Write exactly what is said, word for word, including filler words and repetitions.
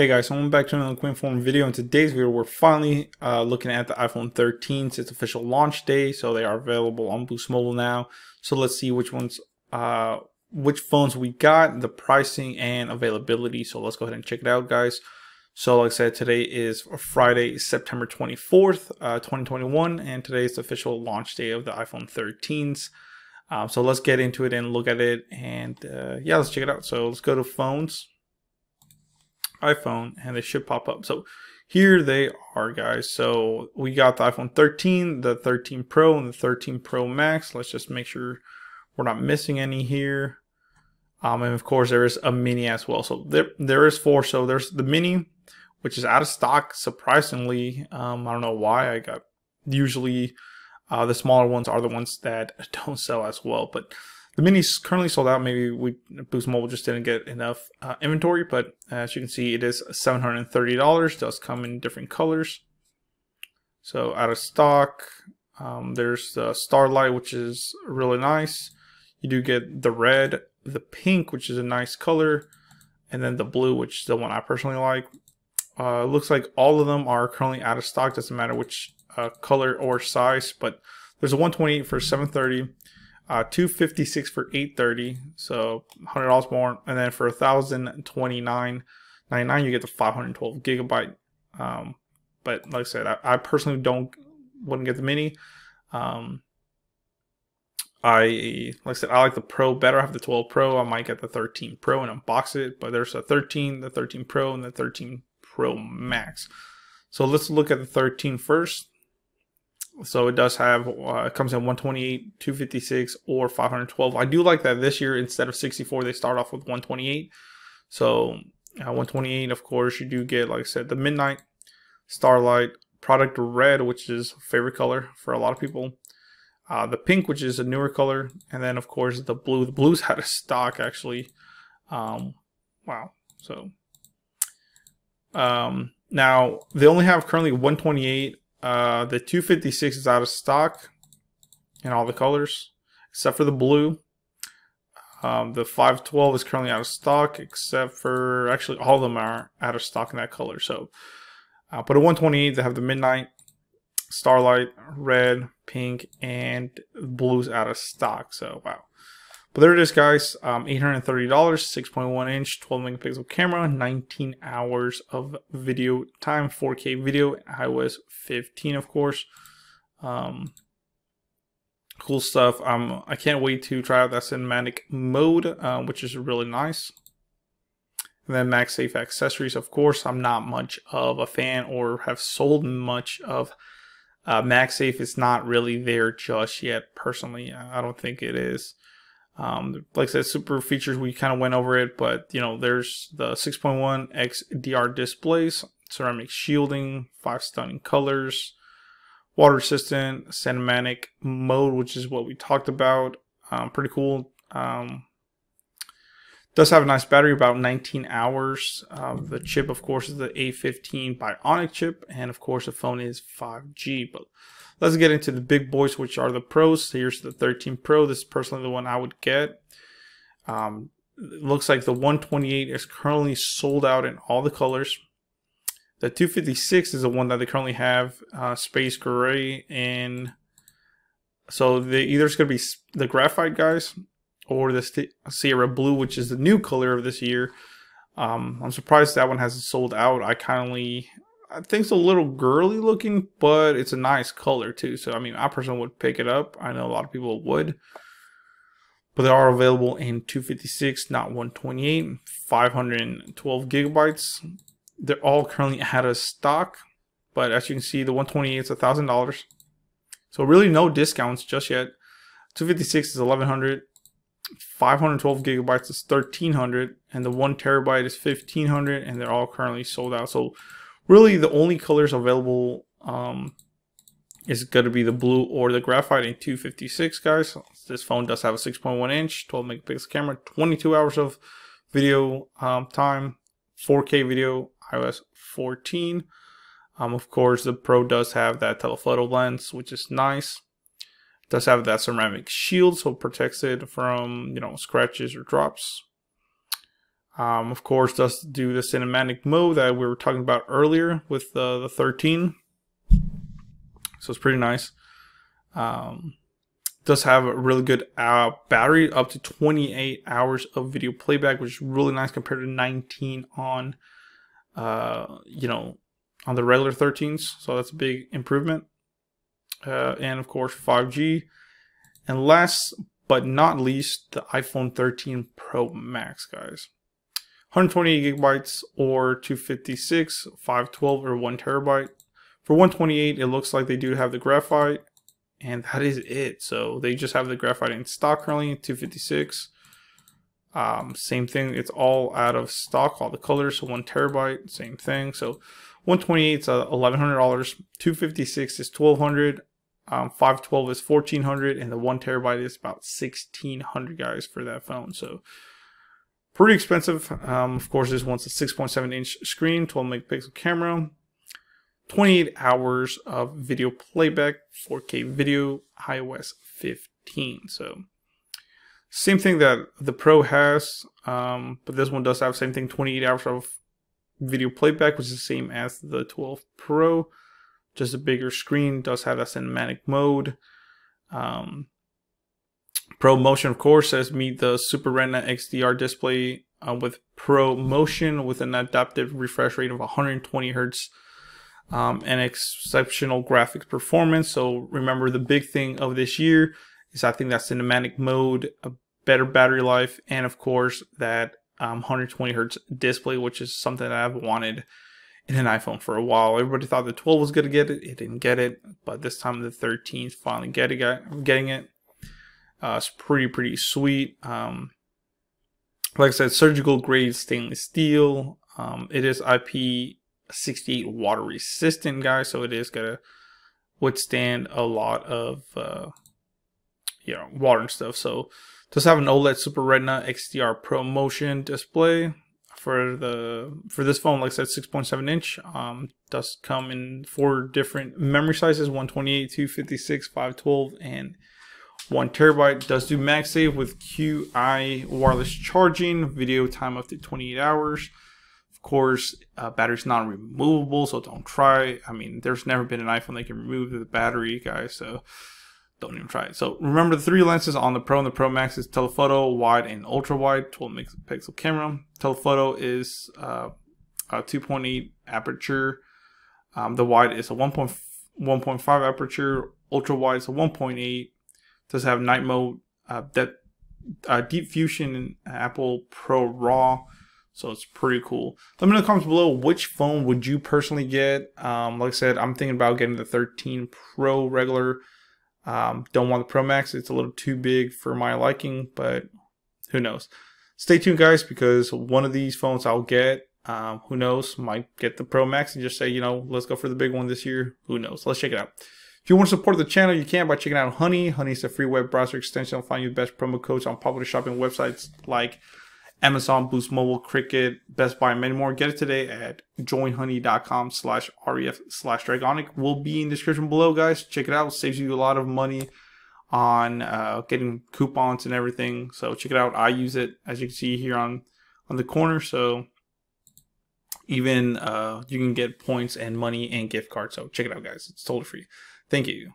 Hey guys, so I'm back to another QuinForm video, and today's video we're finally uh, looking at the iPhone thirteen. It's its official launch day, so they are available on Boost Mobile now. So let's see which ones, uh, which phones we got, the pricing and availability. So let's go ahead and check it out, guys. So like I said, today is Friday, September twenty-fourth, uh, twenty twenty-one, and today is the official launch day of the iPhone thirteens. Um, so let's get into it and look at it, and uh, yeah, let's check it out. So let's go to phones. iPhone, and they should pop up. So here they are, guys. So we got the iPhone thirteen, the thirteen Pro, and the thirteen Pro Max. Let's just make sure we're not missing any here. Um, and of course there is a mini as well. So there there is four. So there's the mini, which is out of stock, surprisingly. Um, I don't know why. I got usually uh, the smaller ones are the ones that don't sell as well. But the mini's currently sold out. Maybe we Boost Mobile just didn't get enough uh, inventory, but as you can see, it is seven hundred thirty dollars. It does come in different colors. So out of stock, um, there's the Starlight, which is really nice. You do get the red, the pink, which is a nice color, and then the blue, which is the one I personally like. Uh, looks like all of them are currently out of stock. Doesn't matter which uh, color or size, but there's a one twenty-eight for seven thirty. Uh, two fifty-six for eight thirty, so one hundred dollars more, and then for one thousand twenty-nine ninety-nine you get the five hundred twelve gigabyte. Um, but like I said, I, I personally don't wouldn't get the mini. Um, I like I said, I like the Pro better. I have the twelve Pro. I might get the thirteen Pro and unbox it. But there's a thirteen, the thirteen Pro, and the thirteen Pro Max. So let's look at the thirteen first. So it does have, uh, it comes in one twenty-eight, two fifty-six, or five twelve. I do like that this year, instead of sixty-four, they start off with one twenty-eight. So uh, one twenty-eight, of course, you do get, like I said, the Midnight, Starlight, Product Red, which is a favorite color for a lot of people. Uh, the pink, which is a newer color. And then, of course, the blue. The blue's out of stock, actually. Um, wow. So um, now they only have currently one twenty-eight. Uh, the two fifty-six is out of stock in all the colors except for the blue. Um, the five twelve is currently out of stock, except for actually all of them are out of stock in that color. So, uh, but at one twenty-eight they have the Midnight, Starlight, red, pink, and blues out of stock. So wow. But there it is, guys. Um, eight hundred thirty dollars, six point one inch, twelve megapixel camera, nineteen hours of video time, four K video, iOS fifteen, of course. Um, cool stuff. Um, I can't wait to try out that cinematic mode, uh, which is really nice. And then MagSafe accessories, of course. I'm not much of a fan or have sold much of uh, MagSafe. It's not really there just yet, personally. I don't think it is. Um, like I said, super features, we kind of went over it, but you know, there's the six point one X D R displays, ceramic shielding, five stunning colors, water resistant, cinematic mode, which is what we talked about. Um, pretty cool. Um, does have a nice battery, about nineteen hours. Uh, the chip, of course, is the A fifteen Bionic chip, and of course, the phone is five G. But let's get into the big boys, which are the Pros. So here's the thirteen Pro. This is personally the one I would get. Um, it looks like the one twenty-eight is currently sold out in all the colors. The two fifty-six is the one that they currently have, uh, space gray, and so they either it's gonna be the graphite, guys, or the Sierra Blue, which is the new color of this year. Um, I'm surprised that one hasn't sold out. I kindly. I think it's a little girly looking, but it's a nice color too. So, I mean, I personally would pick it up. I know a lot of people would. But they are available in two fifty-six, not one twenty-eight, five hundred twelve gigabytes. They're all currently out of stock. But as you can see, the one twenty-eight is one thousand dollars. So, really no discounts just yet. two fifty-six is eleven hundred dollars. five hundred twelve gigabytes is thirteen hundred dollars. And the one terabyte is fifteen hundred dollars. And they're all currently sold out. So, really, the only colors available um, is going to be the blue or the graphite in two fifty-six, guys. This phone does have a six point one inch, twelve megapixel camera, twenty-two hours of video um, time, four K video, iOS fourteen. Um, of course, the Pro does have that telephoto lens, which is nice. It does have that ceramic shield, so it protects it from, you know, scratches or drops. Um, of course, does do the cinematic mode that we were talking about earlier with uh, the thirteen. So it's pretty nice. Um, does have a really good uh, battery, up to twenty-eight hours of video playback, which is really nice compared to nineteen on, uh, you know, on the regular thirteens. So that's a big improvement. Uh, and of course, five G. And last but not least, the iPhone thirteen Pro Max, guys. one hundred twenty-eight gigabytes or two fifty-six, five twelve, or one terabyte. For one twenty-eight, it looks like they do have the graphite, and that is it. So they just have the graphite in stock currently, two fifty-six. Um, same thing, it's all out of stock, all the colors. So one terabyte, same thing. So one twenty-eight is uh, eleven hundred dollars, two fifty-six is twelve hundred dollars, um, five twelve is fourteen hundred dollars, and the one terabyte is about sixteen hundred dollars, guys, for that phone. So pretty expensive. Um, of course, this one's a six point seven inch screen, twelve megapixel camera, twenty-eight hours of video playback, four K video, i O S fifteen. So same thing that the Pro has, um, but this one does have same thing, twenty-eight hours of video playback, which is the same as the twelve Pro, just a bigger screen, does have that cinematic mode. Um, Pro Motion, of course, says meet the Super Retina X D R display uh, with Pro Motion with an adaptive refresh rate of one hundred twenty hertz um, and exceptional graphics performance. So remember, the big thing of this year is I think that cinematic mode, a better battery life, and of course that um, one hundred twenty hertz display, which is something that I've wanted in an iPhone for a while. Everybody thought the twelve was going to get it, it didn't get it, but this time the thirteen's finally get it, getting it. Uh, it's pretty, pretty sweet. Um, like I said, surgical grade stainless steel. Um, it is I P sixty-eight water resistant, guys. So it is going to withstand a lot of, uh, you know, water and stuff. So does have an OLED Super Retina X D R Pro Motion display for the, for this phone. Like I said, six point seven inch, um, does come in four different memory sizes, one twenty-eight, two fifty-six, five twelve, and one terabyte. Does do MagSafe with Q I wireless charging, video time up to twenty-eight hours. Of course, uh, battery's not removable, so don't try. I mean, there's never been an iPhone that can remove the battery, guys, so don't even try it. So remember, the three lenses on the Pro and the Pro Max is telephoto, wide, and ultra wide, twelve megapixel camera. Telephoto is uh, a two point eight aperture. Um, the wide is a one point five aperture. Ultra wide is a one point eight. Does have night mode, uh, that uh, Deep Fusion, and Apple Pro Raw, so it's pretty cool. Let me know in the comments below which phone would you personally get. Um, like I said, I'm thinking about getting the thirteen Pro regular. Um, don't want the Pro Max; it's a little too big for my liking. But who knows? Stay tuned, guys, because one of these phones I'll get. Um, who knows? Might get the Pro Max and just say, you know, let's go for the big one this year. Who knows? Let's check it out. If you want to support the channel, you can by checking out Honey. Honey is a free web browser extension. I'll find you the best promo codes on popular shopping websites like Amazon, Boost Mobile, Cricket, Best Buy, and many more. Get it today at joinhoney.com slash REF slash Dragonic. Will be in the description below, guys. Check it out. It saves you a lot of money on uh, getting coupons and everything. So check it out. I use it, as you can see here on, on the corner. So even uh, you can get points and money and gift cards. So check it out, guys. It's totally free. Thank you.